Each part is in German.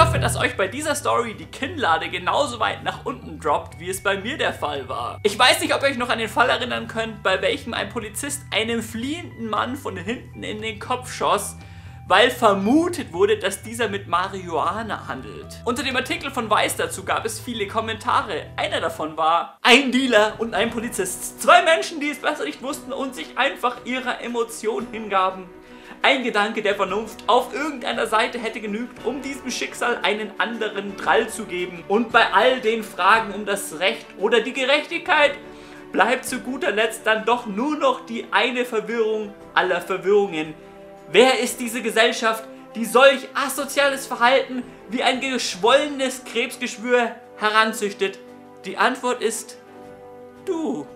hoffe, dass euch bei dieser Story die Kinnlade genauso weit nach unten droppt, wie es bei mir der Fall war. Ich weiß nicht, ob ihr euch noch an den Fall erinnern könnt, bei welchem ein Polizist einem fliehenden Mann von hinten in den Kopf schoss, weil vermutet wurde, dass dieser mit Marihuana handelt. Unter dem Artikel von Vice dazu gab es viele Kommentare. Einer davon war: ein Dealer und ein Polizist. Zwei Menschen, die es besser nicht wussten und sich einfach ihrer Emotion hingaben. Ein Gedanke der Vernunft auf irgendeiner Seite hätte genügt, um diesem Schicksal einen anderen Drall zu geben. Und bei all den Fragen um das Recht oder die Gerechtigkeit bleibt zu guter Letzt dann doch nur noch die eine Verwirrung aller Verwirrungen. Wer ist diese Gesellschaft, die solch asoziales Verhalten wie ein geschwollenes Krebsgeschwür heranzüchtet? Die Antwort ist: du.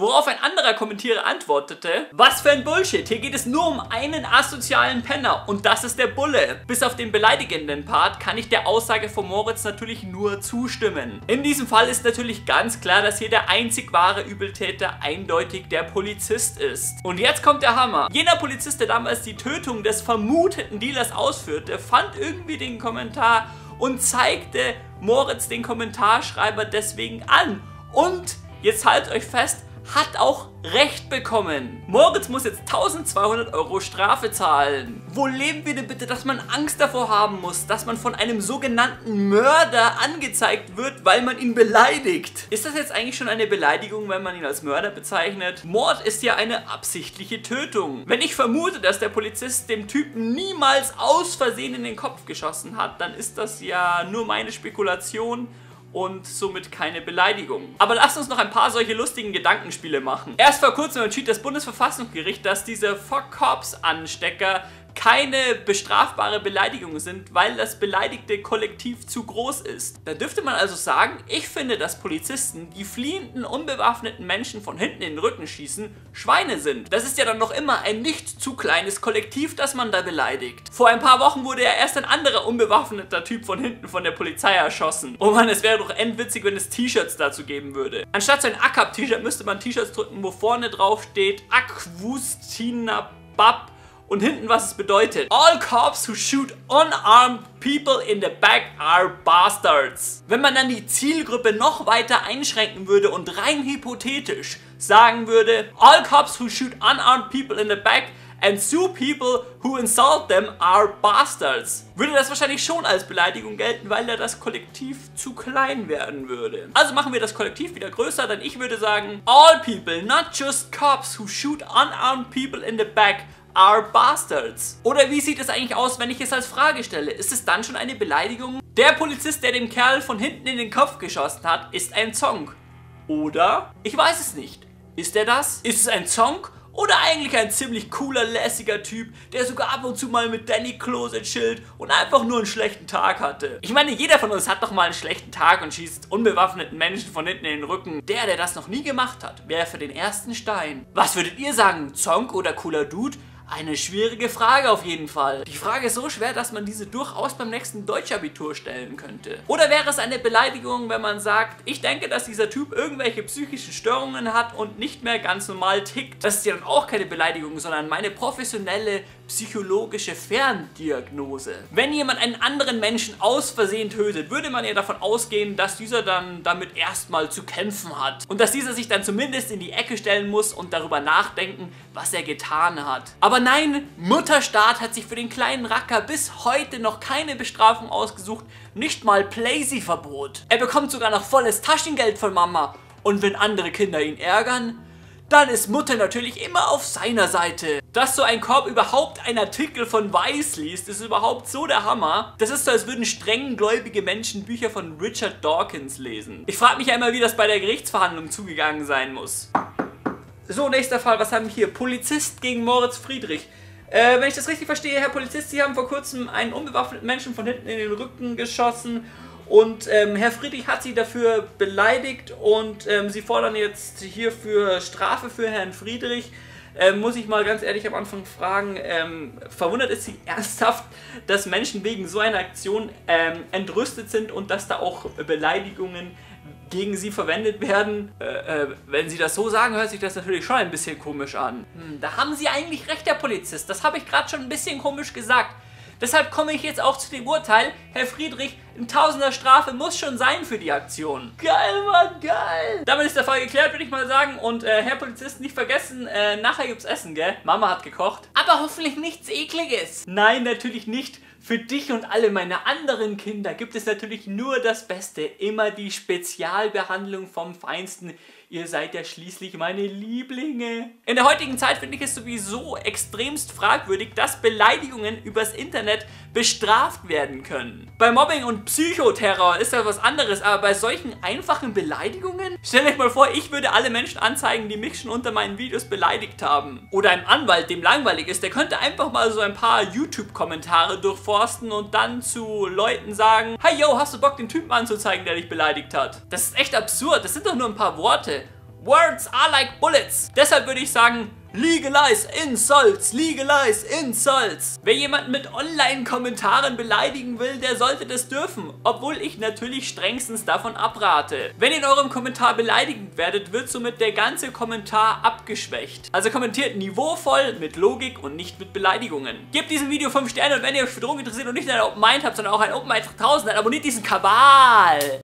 Worauf ein anderer Kommentierer antwortete: was für ein Bullshit, hier geht es nur um einen asozialen Penner und das ist der Bulle. Bis auf den beleidigenden Part kann ich der Aussage von Moritz natürlich nur zustimmen. In diesem Fall ist natürlich ganz klar, dass hier der einzig wahre Übeltäter eindeutig der Polizist ist. Und jetzt kommt der Hammer. Jener Polizist, der damals die Tötung des vermuteten Dealers ausführte, fand irgendwie den Kommentar und zeigte Moritz, den Kommentarschreiber, deswegen an. Und jetzt haltet euch fest, hat auch Recht bekommen. Moritz muss jetzt 1200 € Strafe zahlen. Wo leben wir denn bitte, dass man Angst davor haben muss, dass man von einem sogenannten Mörder angezeigt wird, weil man ihn beleidigt? Ist das jetzt eigentlich schon eine Beleidigung, wenn man ihn als Mörder bezeichnet? Mord ist ja eine absichtliche Tötung. Wenn ich vermute, dass der Polizist dem Typen niemals aus Versehen in den Kopf geschossen hat, dann ist das ja nur meine Spekulation und somit keine Beleidigung. Aber lasst uns noch ein paar solche lustigen Gedankenspiele machen. Erst vor kurzem entschied das Bundesverfassungsgericht, dass diese Fuck-Cops-Anstecker keine bestrafbare Beleidigung sind, weil das beleidigte Kollektiv zu groß ist. Da dürfte man also sagen, ich finde, dass Polizisten, die fliehenden, unbewaffneten Menschen von hinten in den Rücken schießen, Schweine sind. Das ist ja dann noch immer ein nicht zu kleines Kollektiv, das man da beleidigt. Vor ein paar Wochen wurde ja erst ein anderer unbewaffneter Typ von hinten von der Polizei erschossen. Oh Mann, es wäre doch endwitzig, wenn es T-Shirts dazu geben würde. Anstatt so ein ACAP-T-Shirt müsste man T-Shirts drücken, wo vorne drauf steht Aquustina Bab und hinten, was es bedeutet: all cops who shoot unarmed people in the back are bastards. Wenn man dann die Zielgruppe noch weiter einschränken würde und rein hypothetisch sagen würde: all cops who shoot unarmed people in the back and sue people who insult them are bastards, würde das wahrscheinlich schon als Beleidigung gelten, weil da das Kollektiv zu klein werden würde. Also machen wir das Kollektiv wieder größer, denn ich würde sagen: all people, not just cops, who shoot unarmed people in the back are bastards. Oder wie sieht es eigentlich aus, wenn ich es als Frage stelle? Ist es dann schon eine Beleidigung? Der Polizist, der dem Kerl von hinten in den Kopf geschossen hat, ist ein Zonk. Oder? Ich weiß es nicht. Ist er das? Ist es ein Zonk? Oder eigentlich ein ziemlich cooler, lässiger Typ, der sogar ab und zu mal mit Danny Close chillt und einfach nur einen schlechten Tag hatte? Ich meine, jeder von uns hat doch mal einen schlechten Tag und schießt unbewaffneten Menschen von hinten in den Rücken. Der, der das noch nie gemacht hat, wäre für den ersten Stein. Was würdet ihr sagen? Zonk oder cooler Dude? Eine schwierige Frage auf jeden Fall. Die Frage ist so schwer, dass man diese durchaus beim nächsten Deutschabitur stellen könnte. Oder wäre es eine Beleidigung, wenn man sagt: ich denke, dass dieser Typ irgendwelche psychischen Störungen hat und nicht mehr ganz normal tickt? Das ist ja dann auch keine Beleidigung, sondern meine professionelle psychologische Ferndiagnose. Wenn jemand einen anderen Menschen aus Versehen tötet, würde man ja davon ausgehen, dass dieser dann damit erstmal zu kämpfen hat. Und dass dieser sich dann zumindest in die Ecke stellen muss und darüber nachdenken, was er getan hat. Aber nein, Mutterstaat hat sich für den kleinen Racker bis heute noch keine Bestrafung ausgesucht, nicht mal Playsy-Verbot. Er bekommt sogar noch volles Taschengeld von Mama. Und wenn andere Kinder ihn ärgern, dann ist Mutter natürlich immer auf seiner Seite. Dass so ein Korb überhaupt einen Artikel von Vice liest, ist überhaupt so der Hammer. Das ist so, als würden strenggläubige Menschen Bücher von Richard Dawkins lesen. Ich frage mich ja immer, wie das bei der Gerichtsverhandlung zugegangen sein muss. So, nächster Fall, was haben wir hier? Polizist gegen Moritz Friedrich. Wenn ich das richtig verstehe, Herr Polizist, Sie haben vor kurzem einen unbewaffneten Menschen von hinten in den Rücken geschossen. Und Herr Friedrich hat Sie dafür beleidigt und Sie fordern jetzt hierfür Strafe für Herrn Friedrich. Muss ich mal ganz ehrlich am Anfang fragen, verwundert ist Sie ernsthaft, dass Menschen wegen so einer Aktion entrüstet sind und dass da auch Beleidigungen gegen Sie verwendet werden? Wenn Sie das so sagen, hört sich das natürlich schon ein bisschen komisch an. Da haben Sie eigentlich recht, Herr Polizist, das habe ich gerade schon ein bisschen komisch gesagt. Deshalb komme ich jetzt auch zu dem Urteil, Herr Friedrich, ein Tausender Strafe muss schon sein für die Aktion. Geil, Mann, geil! Damit ist der Fall geklärt, würde ich mal sagen. Und Herr Polizist, nicht vergessen, nachher gibt's Essen, gell? Mama hat gekocht. Aber hoffentlich nichts Ekliges. Nein, natürlich nicht. Für dich und alle meine anderen Kinder gibt es natürlich nur das Beste. Immer die Spezialbehandlung vom Feinsten. Ihr seid ja schließlich meine Lieblinge. In der heutigen Zeit finde ich es sowieso extremst fragwürdig, dass Beleidigungen übers Internet bestraft werden können. Bei Mobbing und Psychoterror ist das was anderes, aber bei solchen einfachen Beleidigungen? Stellt euch mal vor, ich würde alle Menschen anzeigen, die mich schon unter meinen Videos beleidigt haben. Oder ein Anwalt, dem langweilig ist, der könnte einfach mal so ein paar YouTube-Kommentare durchforsten und dann zu Leuten sagen, hey yo, hast du Bock, den Typen anzuzeigen, der dich beleidigt hat? Das ist echt absurd, das sind doch nur ein paar Worte. Words are like bullets. Deshalb würde ich sagen, legalize insults, legalize insults. Wer jemanden mit Online-Kommentaren beleidigen will, der sollte das dürfen. Obwohl ich natürlich strengstens davon abrate. Wenn ihr in eurem Kommentar beleidigend werdet, wird somit der ganze Kommentar abgeschwächt. Also kommentiert niveauvoll, mit Logik und nicht mit Beleidigungen. Gebt diesem Video 5 Sterne und wenn ihr euch für Drogen interessiert und nicht nur ein Open Mind habt, sondern auch ein Open Mind 3000, dann abonniert diesen Kanal.